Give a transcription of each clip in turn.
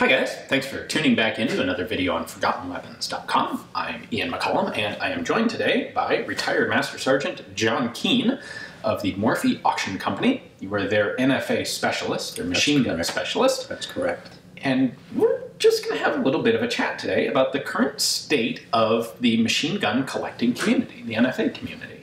Hi guys, thanks for tuning back into another video on ForgottenWeapons.com. I'm Ian McCollum, and I am joined today by retired Master Sergeant John Keene of the Morphy Auction Company. You were their NFA specialist, their machine gun specialist. That's correct. And we're just going to have a little bit of a chat today about the current state of the machine gun collecting community, the NFA community.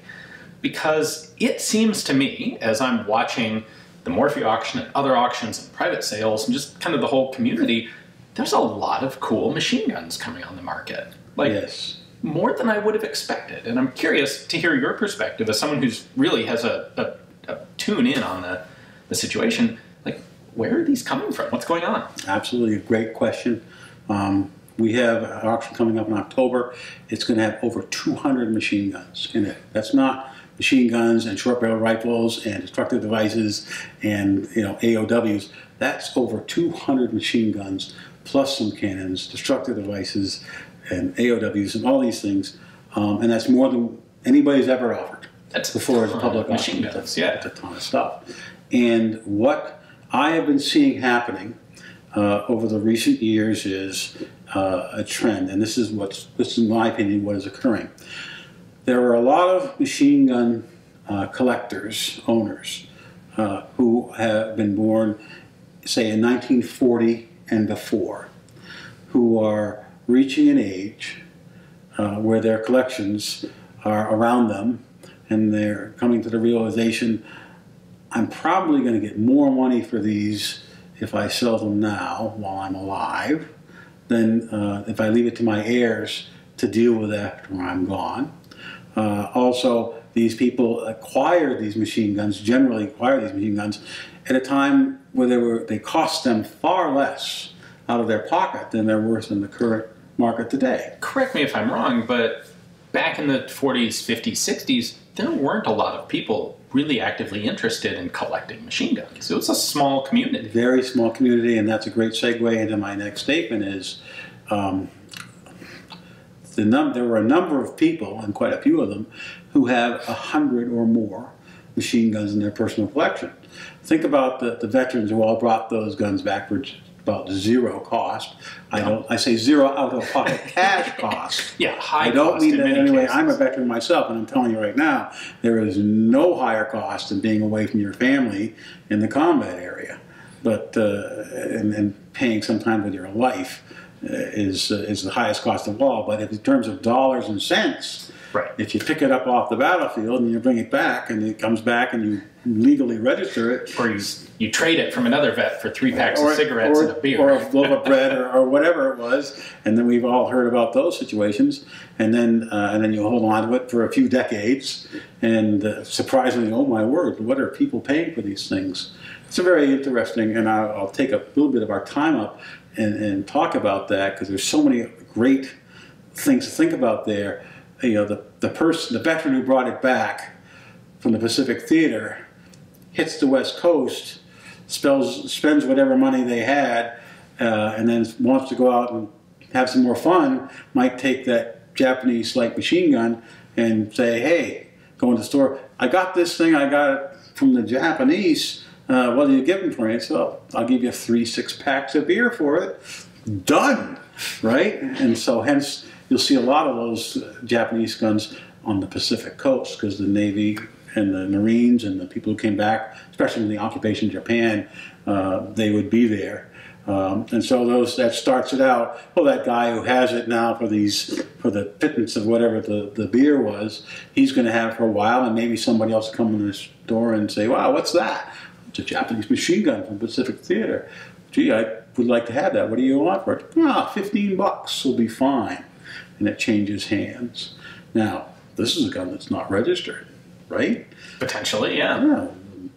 Because it seems to me, as I'm watching the Morphy auction and other auctions and private sales and just kind of the whole community, there's a lot of cool machine guns coming on the market. Like, yes, more than I would have expected. And I'm curious to hear your perspective as someone who's really has a tune in on the situation. Like, where are these coming from? What's going on? Absolutely, a great question. We have an auction coming up in October. It's going to have over 200 machine guns in it. That's not machine guns and short barrel rifles and destructive devices and, you know, AOWs. That's over 200 machine guns plus some cannons, destructive devices, and AOWs and all these things. And that's more than anybody's ever offered. That's before the public machine guns. That's, yeah, that's a ton of stuff. And what I have been seeing happening over the recent years is a trend, and this is what's, this is in my opinion, what is occurring. There are a lot of machine gun collectors, owners, who have been born, say, in 1940 and before, who are reaching an age where their collections are around them, and they're coming to the realization, I'm probably going to get more money for these if I sell them now while I'm alive than if I leave it to my heirs to deal with after I'm gone. Also, these people acquire these machine guns, generally acquire these machine guns, at a time where they cost them far less out of their pocket than they're worth in the current market today. Correct me if I'm wrong, but back in the 40s, 50s, 60s, there weren't a lot of people really actively interested in collecting machine guns. It was a small community. Very small community, and that's a great segue into my next statement is, there were a number of people, and quite a few of them, who have 100 or more machine guns in their personal collection. Think about the veterans who all brought those guns back for about zero cost. I say zero out-of-pocket cash cost. Yeah, high cost. I don't mean that in any way. I'm a veteran myself, and I'm telling you right now, there is no higher cost than being away from your family in the combat area, but and paying sometimes with your life. Is the highest cost of all, but in terms of dollars and cents, right, if you pick it up off the battlefield and you bring it back and it comes back and you legally register it, or you trade it from another vet for 3 packs of cigarettes and a beer, or a loaf of bread, or whatever it was, and then we've all heard about those situations, and then you hold on to it for a few decades, and surprisingly, oh my word, what are people paying for these things? It's a very interesting, and I'll take a little bit of our time up and talk about that, because there's so many great things to think about there. You know, the veteran who brought it back from the Pacific Theater hits the West Coast, spends whatever money they had, and then wants to go out and have some more fun, might take that Japanese light machine gun and say, hey, go into the store, I got this thing, I got it from the Japanese, what do you give them for it? So I'll give you 3 six-packs of beer for it. Done, right? And so hence you'll see a lot of those Japanese guns on the Pacific coast, because the Navy and the Marines and the people who came back, especially in the occupation of Japan, they would be there. And so that starts it out, well, that guy who has it now for the pittance of whatever the beer was, he's going to have it for a while, and maybe somebody else will come in the store and say, wow, what's that? It's a Japanese machine gun from Pacific Theater. Gee, I would like to have that. What do you want for it? Ah, 15 bucks will be fine. And it changes hands. Now, this is a gun that's not registered, right? Potentially, yeah. Yeah.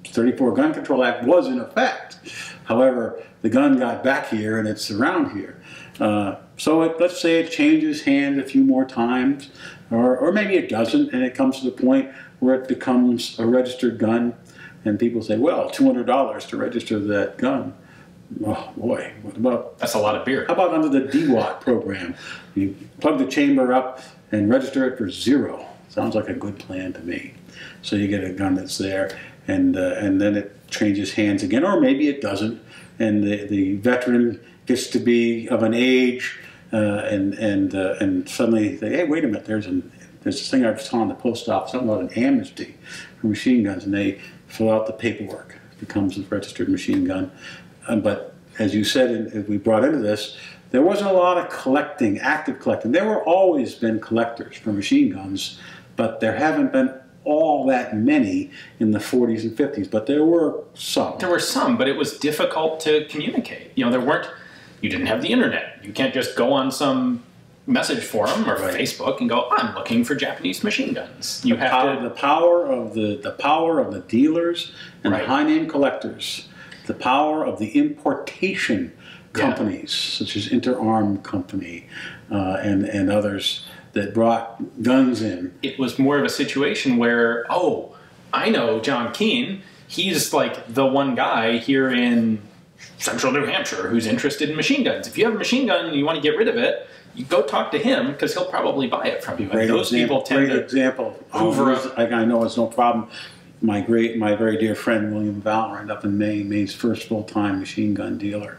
34 Gun Control Act was in effect. However, the gun got back here and it's around here. So let's say it changes hands a few more times, or maybe it doesn't, and it comes to the point where it becomes a registered gun. And people say, well, $200 to register that gun. Oh, boy, what about... That's a lot of beer. How about under the DWAT program? You plug the chamber up and register it for zero. Sounds like a good plan to me. So you get a gun that's there, and then it changes hands again, or maybe it doesn't. And the veteran gets to be of an age and suddenly they, hey, wait a minute, there's this thing I saw in the post office, something about an amnesty for machine guns, and they fill out the paperwork. It becomes a registered machine gun. But as you said, as we brought into this, there wasn't a lot of collecting, active collecting. There were always been collectors for machine guns, but there haven't been all that many in the 40s and 50s, but there were some. There were some, but it was difficult to communicate. You know, there weren't, you didn't have the internet. You can't just go on some message forum or right. Facebook and go, I'm looking for Japanese machine guns. You have the power of the dealers and right. the high name collectors, the power of the importation companies, yeah. such as Interarm Company and others, that brought guns in. It was more of a situation where, oh, I know John Keene. He's like the one guy here in central New Hampshire who's interested in machine guns. If you have a machine gun and you want to get rid of it, you go talk to him because he'll probably buy it from you. And those people tend to hoover up. I know it's no problem. My very dear friend William Vallorani up in Maine, Maine's first full-time machine gun dealer.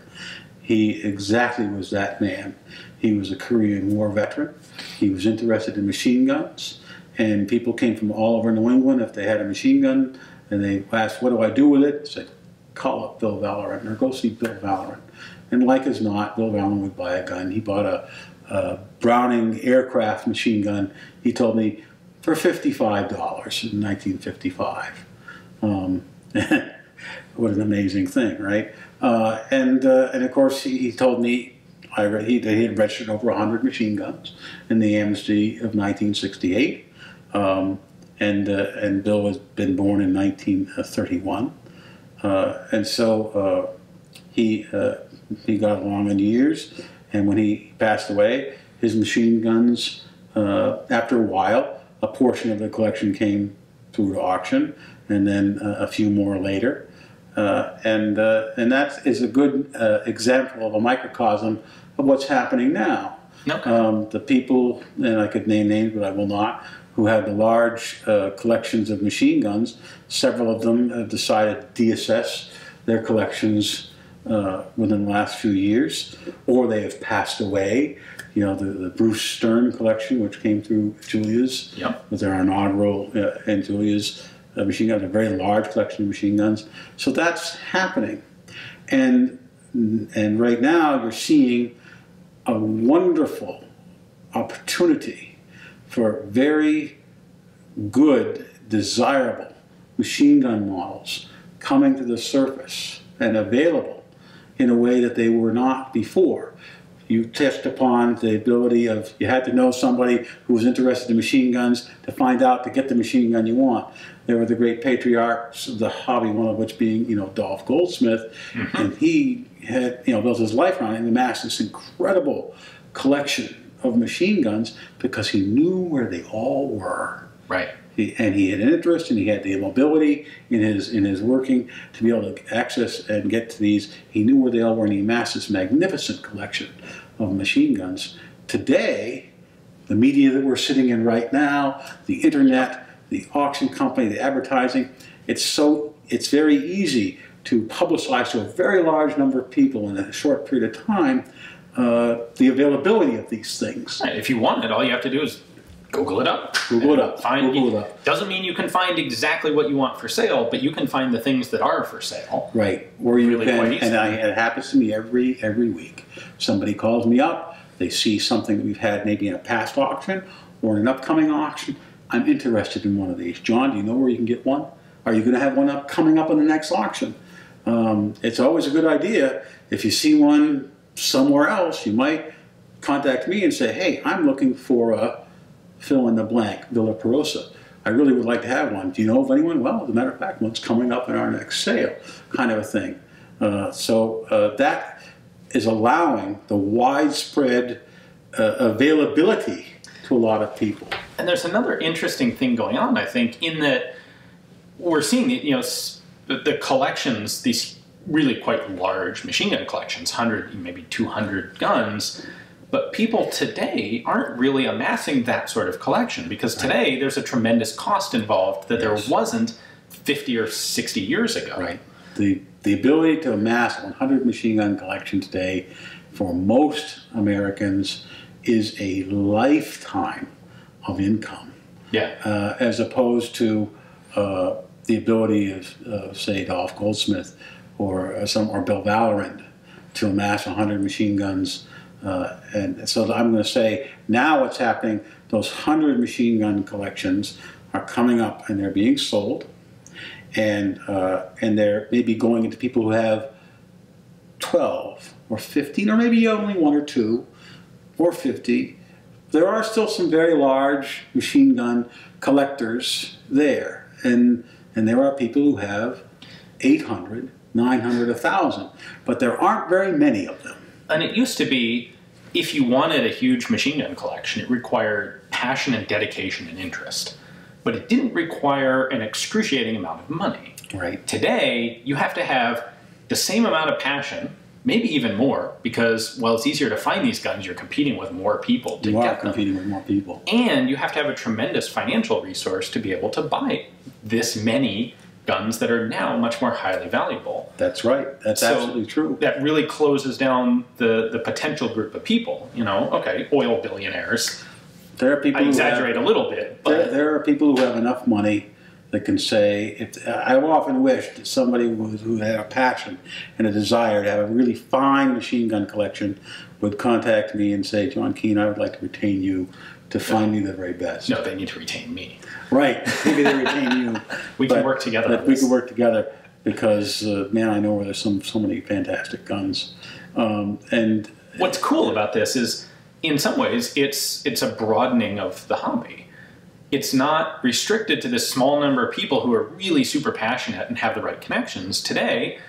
He exactly was that man. He was a Korean War veteran. He was interested in machine guns, and people came from all over New England if they had a machine gun, and they asked, what do I do with it? I said, call up Bill Vallorani, or go see Bill Vallorani. And like as not, Bill Vallorani would buy a gun. He bought a Browning aircraft machine gun, he told me, for $55 in 1955. What an amazing thing, right? And of course, he told me, he had registered over 100 machine guns in the amnesty of 1968, and Bill had been born in 1931, and so he got along in years, and when he passed away, his machine guns, after a while, a portion of the collection came through to auction, and then a few more later, and that is a good example of a microcosm of what's happening now. Okay. The people, and I could name names, but I will not, who had the large collections of machine guns, several of them have decided to deassess their collections within the last few years, or they have passed away. You know, the Bruce Stern collection, which came through Julia's, yep. with their inaugural and Julia's machine guns, a very large collection of machine guns. So that's happening. And right now you're seeing a wonderful opportunity for very good, desirable machine gun models coming to the surface and available in a way that they were not before. You test upon the ability of, you had to know somebody who was interested in machine guns to find out to get the machine gun you want. There were the great patriarchs of the hobby, one of which being, you know, Dolph Goldsmith, mm-hmm. and he had, you know, built his life around it and amassed this incredible collection of machine guns because he knew where they all were. Right. And he had an interest, and he had the ability in his working to be able to access and get to these. He knew where they all were, and he amassed this magnificent collection of machine guns. Today, the media that we're sitting in right now, the internet, the auction company, the advertising, it's very easy to publicize to a very large number of people in a short period of time the availability of these things. Right. If you want it, all you have to do is Google it up. Google it up. Doesn't mean you can find exactly what you want for sale, but you can find the things that are for sale. Right. Or you really can, it happens to me every week. Somebody calls me up. They see something that we've had maybe in a past auction or in an upcoming auction. I'm interested in one of these. John, do you know where you can get one? Are you going to have one coming up in the next auction? It's always a good idea. If you see one somewhere else, you might contact me and say, hey, I'm looking for a fill in the blank, Villar Perosa. I really would like to have one. Do you know of anyone? Well, as a matter of fact, one's coming up in our next sale, kind of a thing. So that is allowing the widespread availability to a lot of people. And there's another interesting thing going on, I think, in that we're seeing, you know, the collections, these really quite large machine gun collections, 100, maybe 200 guns. But people today aren't really amassing that sort of collection because today there's a tremendous cost involved that yes. there wasn't 50 or 60 years ago. Right. The ability to amass a 100 machine gun collection today for most Americans is a lifetime of income. Yeah. As opposed to the ability of, say, Dolph Goldsmith or Bill Vallorani to amass 100 machine guns. And so I'm going to say now what's happening, those 100 machine gun collections are coming up and they're being sold. And they're maybe going into people who have 12 or 15 or maybe only 1 or 2 or 50. There are still some very large machine gun collectors there. And there are people who have 800, 900, 1,000. But there aren't very many of them. And it used to be, if you wanted a huge machine gun collection, it required passion and dedication and interest. But it didn't require an excruciating amount of money. Right. Today, you have to have the same amount of passion, maybe even more, because, well, it's easier to find these guns. You're competing with more people to get them. You are competing with more people. And you have to have a tremendous financial resource to be able to buy this many guns that are now much more highly valuable. That's right. That's absolutely true. That really closes down the potential group of people. You know, okay, oil billionaires. There are people. I exaggerate a little bit, but there are people who have enough money that can say, if, I often wish that somebody who had a passion and a desire to have a really fine machine gun collection would contact me and say, John Keene, I would like to retain you to find me the very best. No, they need to retain me. Right. Maybe they retain you. We can work together. We can work together because, man, I know where there's so many fantastic guns. And what's cool about this is, in some ways, it's a broadening of the hobby. It's not restricted to this small number of people who are really super passionate and have the right connections. Today,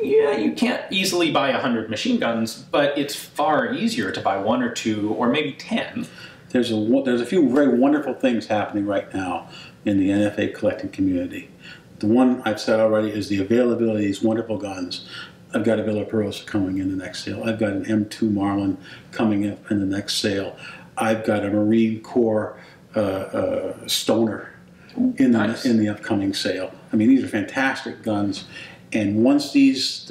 yeah, you can't easily buy 100 machine guns, but it's far easier to buy 1 or 2 or maybe 10. There's a few very wonderful things happening right now in the NFA collecting community. The one I've said already is the availability of these wonderful guns. I've got a Villar Perosa coming in the next sale. I've got an M2 Marlin coming up in the next sale. I've got a Marine Corps Stoner in the, nice, in the upcoming sale. I mean, these are fantastic guns. And once this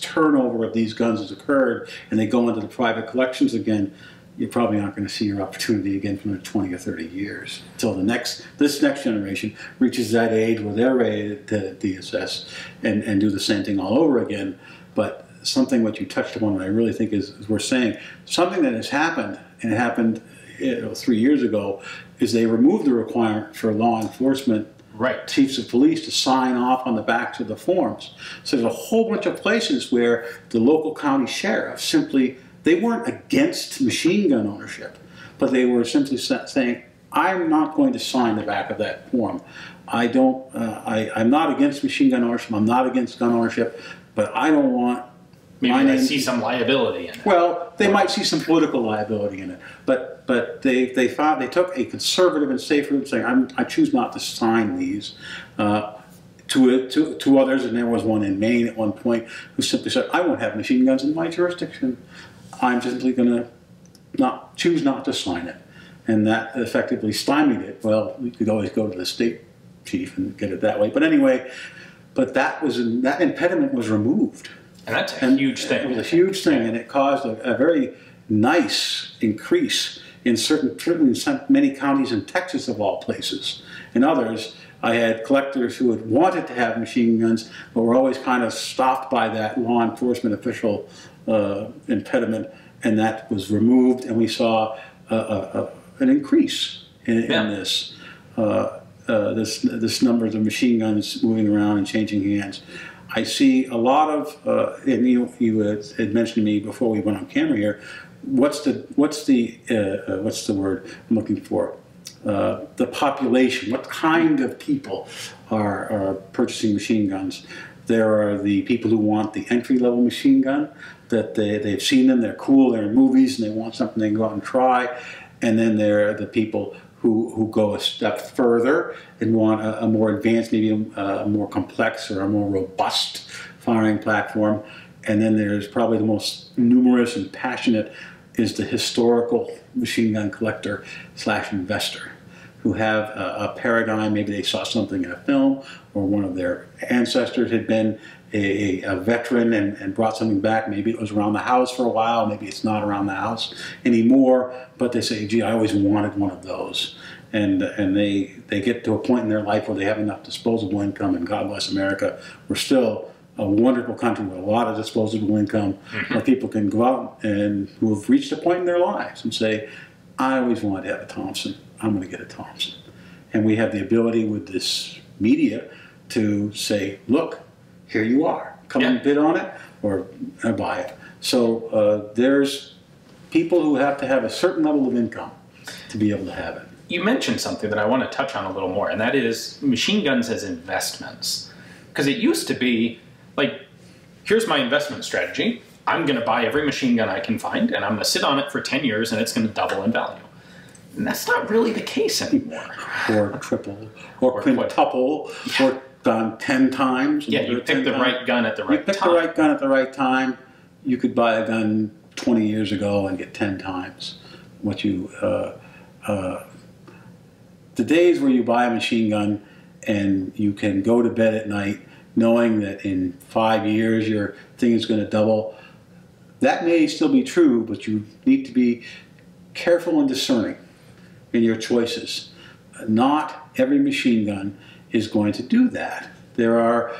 turnover of these guns has occurred and they go into the private collections again, you probably aren't going to see your opportunity again for another 20 or 30 years until this next generation reaches that age where they're ready to DSS and do the same thing all over again. But something what you touched upon, and I really think is worth saying, something that has happened, and it happened 3 years ago, is they removed the requirement for law enforcement, right, chiefs of police to sign off on the backs of the forms. So there's a whole bunch of places where the local county sheriff simply, they weren't against machine gun ownership, but they were simply saying, I'm not going to sign the back of that form. I'm not against machine gun ownership, I'm not against gun ownership, but I don't want my name. Maybe they see some liability in it. Well, they might see some political liability in it, but they took a conservative and safe route saying, I choose not to sign these. To others, and there was one in Maine at one point who simply said, I won't have machine guns in my jurisdiction. I'm simply going to choose not to sign it. And that effectively stymied it. Well, we could always go to the state chief and get it that way. But anyway, but that impediment was removed. And that's a huge thing. It was a huge thing, and it caused a very nice increase in certainly many counties in Texas of all places. In others, I had collectors who had wanted to have machine guns, but were always kind of stopped by that law enforcement official impediment, and that was removed, and we saw an increase in this, this numbers of machine guns moving around and changing hands. I see a lot of, and you had mentioned to me before we went on camera here, what's the word I'm looking for? The population. What kind of people are purchasing machine guns? There are the people who want the entry-level machine gun, that they've seen them, they're cool, they're in movies, and they want something they can go out and try. And then there are the people who go a step further and want a more advanced, maybe a more complex or a more robust firing platform. And then there's probably the most numerous and passionate is the historical machine gun collector / investor who have a paradigm. Maybe they saw something in a film or one of their ancestors had been, a veteran and brought something back. Maybe it was around the house for a while, maybe it's not around the house anymore, but they say, gee, I always wanted one of those. And they get to a point in their life where they have enough disposable income, and God bless America, we're still a wonderful country with a lot of disposable income, where people can go out and who have reached a point in their lives and say, I always wanted to have a Thompson, I'm going to get a Thompson. And we have the ability with this media to say, look, here you are, come and bid on it or buy it. So there's people who have to have a certain level of income to be able to have it. You mentioned something that I want to touch on a little more, and that is machine guns as investments. Because it used to be like, here's my investment strategy. I'm going to buy every machine gun I can find, and I'm going to sit on it for 10 years, and it's going to double in value. And that's not really the case anymore. Or triple, or quintuple, or done 10 times. Yeah, you pick the right gun at the right time. You pick the right gun at the right time. You could buy a gun 20 years ago and get 10 times what you... the days where you buy a machine gun and you can go to bed at night knowing that in 5 years your thing is going to double, that may still be true, but you need to be careful and discerning in your choices. Not every machine gun is going to do that. There are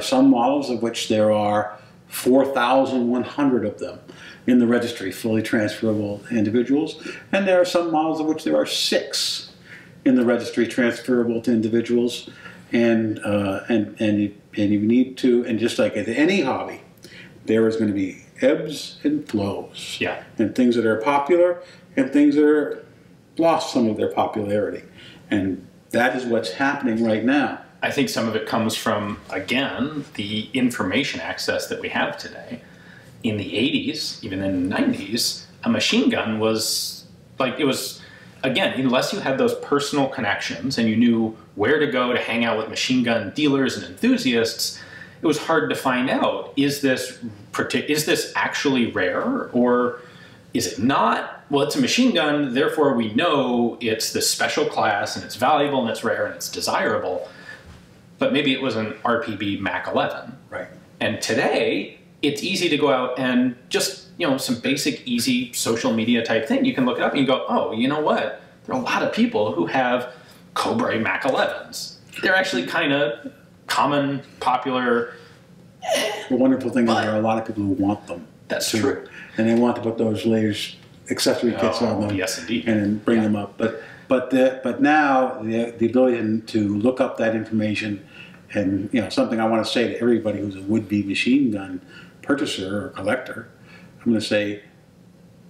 some models of which there are 4,100 of them in the registry, fully transferable individuals, and there are some models of which there are 6 in the registry transferable to individuals, and you need to, and just like at any hobby, there is going to be ebbs and flows, and things that are popular and things that are lost some of their popularity, and that is what's happening right now. I think some of it comes from, again, the information access that we have today. In the 80s, even in the 90s, a machine gun was like, it was, again, unless you had those personal connections and you knew where to go to hang out with machine gun dealers and enthusiasts, it was hard to find out, is this actually rare or is it not? Well, it's a machine gun, therefore we know it's this special class and it's valuable and it's rare and it's desirable, but maybe it was an RPB Mac 11. Right. And today, it's easy to go out and just, you know, some basic, easy social media type thing. You can look it up and you go, oh, you know what? There are a lot of people who have Cobra Mac 11s. They're actually kind of common, popular. The wonderful thing is there are a lot of people who want them. That's true. And they want to put those layers, accessory kits on them. Yes, indeed. And bring them up. But now the ability to look up that information, and you know, something I want to say to everybody who's a would-be machine gun purchaser or collector, I'm going to say,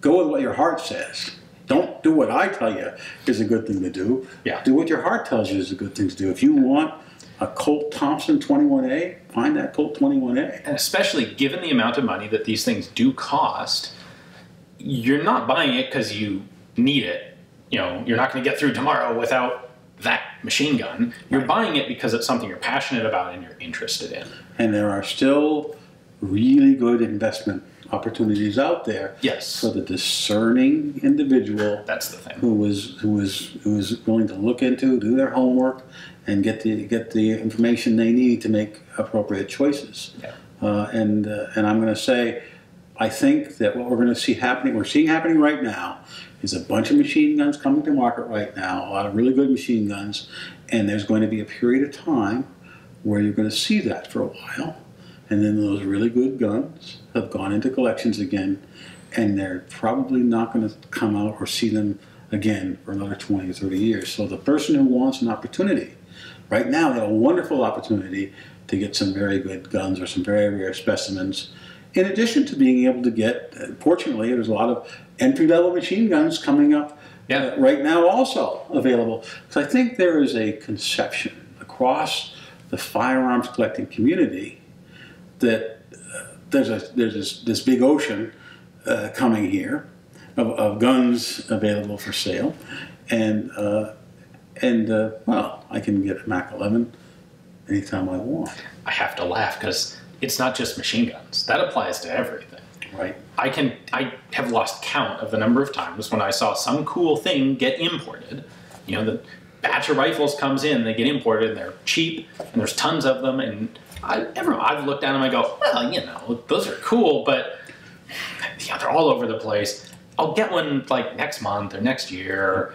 go with what your heart says. Don't do what I tell you is a good thing to do. Yeah. Do what your heart tells you is a good thing to do. If you want a Colt Thompson 21A, find that Colt 21A. And especially given the amount of money that these things do cost, you're not buying it because you need it. You know, you're not going to get through tomorrow without that machine gun. You're buying it because it's something you're passionate about and you're interested in. And there are still really good investment opportunities out there. Yes. For the discerning individual. That's the thing. Who is willing to look into, do their homework, and get the information they need to make appropriate choices. Yeah. And I'm going to say, I think that what we're going to see happening, we're seeing happening right now, is a bunch of machine guns coming to market right now. A lot of really good machine guns, and there's going to be a period of time where you're going to see that for a while. And then those really good guns have gone into collections again, and they're probably not going to come out or see them again for another 20 or 30 years. So the person who wants an opportunity, right now they have a wonderful opportunity to get some very good guns or some very rare specimens. In addition to being able to get, fortunately, there's a lot of entry-level machine guns coming up right now also available. So I think there is a conception across the firearms collecting community that there's this big ocean coming here of guns available for sale, and well, I can get a Mac 11 anytime I want. I have to laugh because it's not just machine guns. That applies to everything. Right. I have lost count of the number of times when I saw some cool thing get imported. You know, the batch of rifles comes in, they get imported, and they're cheap, and there's tons of them, and I've looked down and I go, well, you know, those are cool, but yeah, they're all over the place. I'll get one like next month or next year.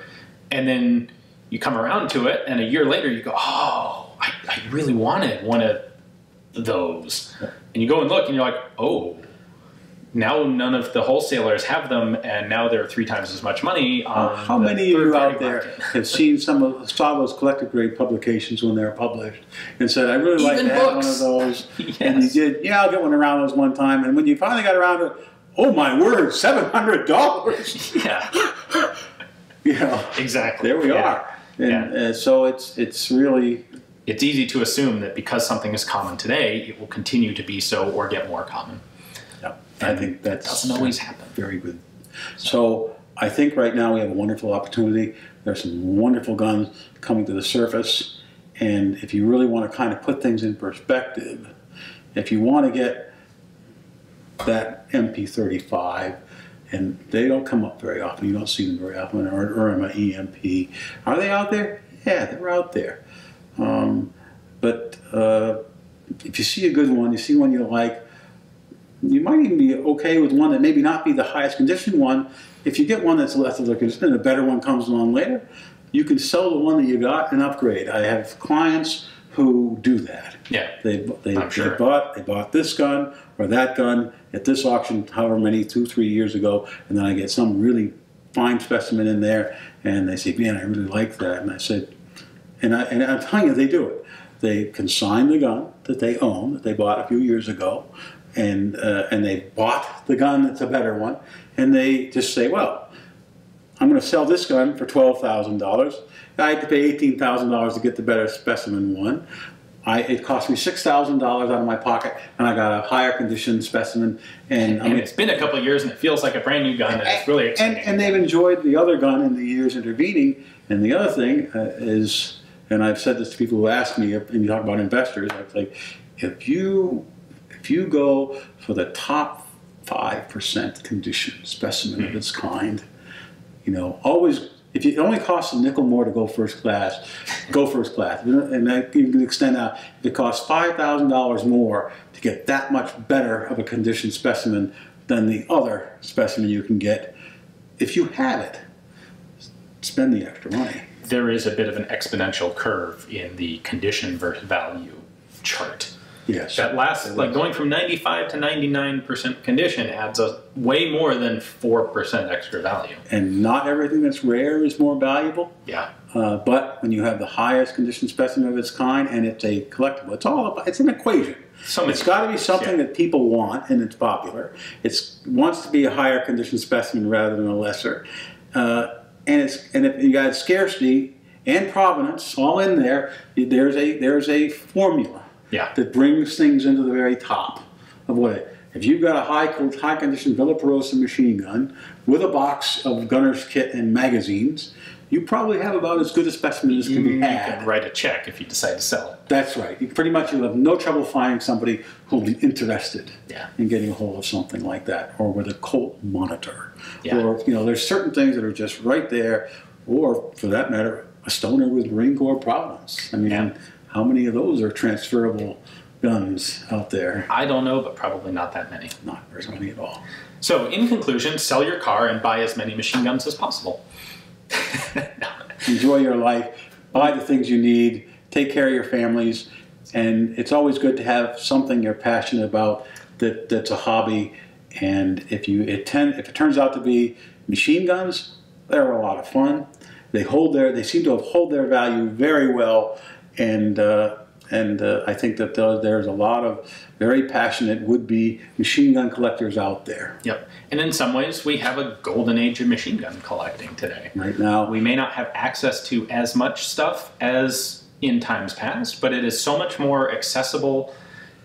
And then you come around to it, and a year later you go, oh, I really wanted one of those. And you go and look, and you're like, oh, now none of the wholesalers have them, and now they're 3 times as much money. How many of you out there have seen some of Savo's collector grade publications when they were published and said, I really like to have one of those? Yes. And you did, yeah, I'll get one around those one time. And when you finally got around to, oh my word, $700. Yeah. You know, exactly. There we are. And so it's really... It's easy to assume that because something is common today, it will continue to be so or get more common. Yep. I think that doesn't always happen. Very good. So I think right now we have a wonderful opportunity. There's some wonderful guns coming to the surface. And if you really want to kind of put things in perspective, if you want to get that MP35, and they don't come up very often. You don't see them very often, or an EMP. Are they out there? Yeah, they're out there. But if you see a good one, you see one you like, you might even be okay with one that maybe not be the highest condition one. If you get one that's less of the condition and a better one comes along later, you can sell the one that you got and upgrade. I have clients who do that. Yeah, they bought this gun or that gun at this auction, however many, 2-3 years ago, and then I get some really fine specimen in there, and they say, "Man, I really like that." And I said, and I'm telling you, they do it. They consign the gun that they own, that they bought a few years ago, and they bought the gun that's a better one, and they just say, "Well, I'm going to sell this gun for $12,000. I had to pay $18,000 to get the better specimen one. It cost me $6,000 out of my pocket, and I got a higher condition specimen. And I mean, it's been a couple of years, and it feels like a brand new gun. And it's really exciting. And they've enjoyed the other gun in the years intervening. And the other thing is, and I've said this to people who ask me, and you talk about investors, I'm like, if you go for the top 5% condition specimen of its kind, you know, always. If it only costs a nickel more to go first class, go first class. And that you can extend out. It costs $5,000 more to get that much better of a conditioned specimen than the other specimen you can get. If you have it, spend the extra money. There is a bit of an exponential curve in the condition versus value chart. Yes. That lasts, like going from 95 to 99% condition adds a way more than 4% extra value. And not everything that's rare is more valuable. Yeah. But when you have the highest condition specimen of its kind, and it's a collectible, it's all about, it's an equation. It's got to be something that people want, and it's popular. It wants to be a higher condition specimen rather than a lesser. And if you got scarcity and provenance all in there, there's a formula. Yeah. That brings things into the very top of what it is. If you've got a high condition Villar Perosa machine gun with a box of gunner's kit and magazines, you probably have about as good a specimen as can be had. You can write a check if you decide to sell it. That's right. You pretty much, you'll have no trouble finding somebody who'll be interested in getting a hold of something like that, or with a Colt Monitor. Yeah. Or, you know, there's certain things that are just right there, or for that matter, a Stoner with Marine Corps provenance. I mean. Yeah. How many of those are transferable guns out there? I don't know, but probably not that many. Not very many at all. So, in conclusion, sell your car and buy as many machine guns as possible. Enjoy your life. Buy the things you need. Take care of your families. And it's always good to have something you're passionate about that's a hobby. And if it turns out to be machine guns, they're a lot of fun. They seem to hold their value very well. And I think that there's a lot of very passionate would-be machine gun collectors out there. Yep. And in some ways, we have a golden age of machine gun collecting today. Right now. We may not have access to as much stuff as in times past, but it is so much more accessible.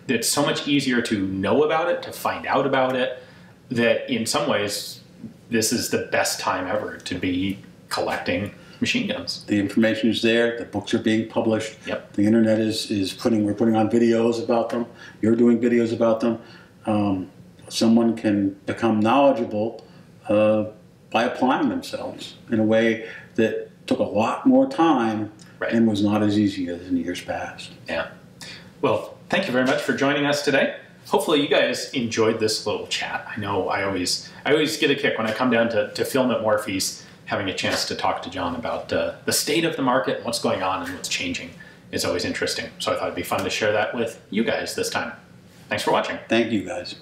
It's so much easier to know about it, to find out about it, that in some ways, this is the best time ever to be collecting machine guns. The information is there. The books are being published. Yep. The internet we're putting on videos about them. You're doing videos about them. Someone can become knowledgeable by applying themselves in a way that took a lot more time and was not as easy as in years past. Yeah. Well, thank you very much for joining us today. Hopefully you guys enjoyed this little chat. I know I always get a kick when I come down to film at Morphy's, having a chance to talk to John about the state of the market and what's going on and what's changing is always interesting. So I thought it'd be fun to share that with you guys this time. Thanks for watching. Thank you guys.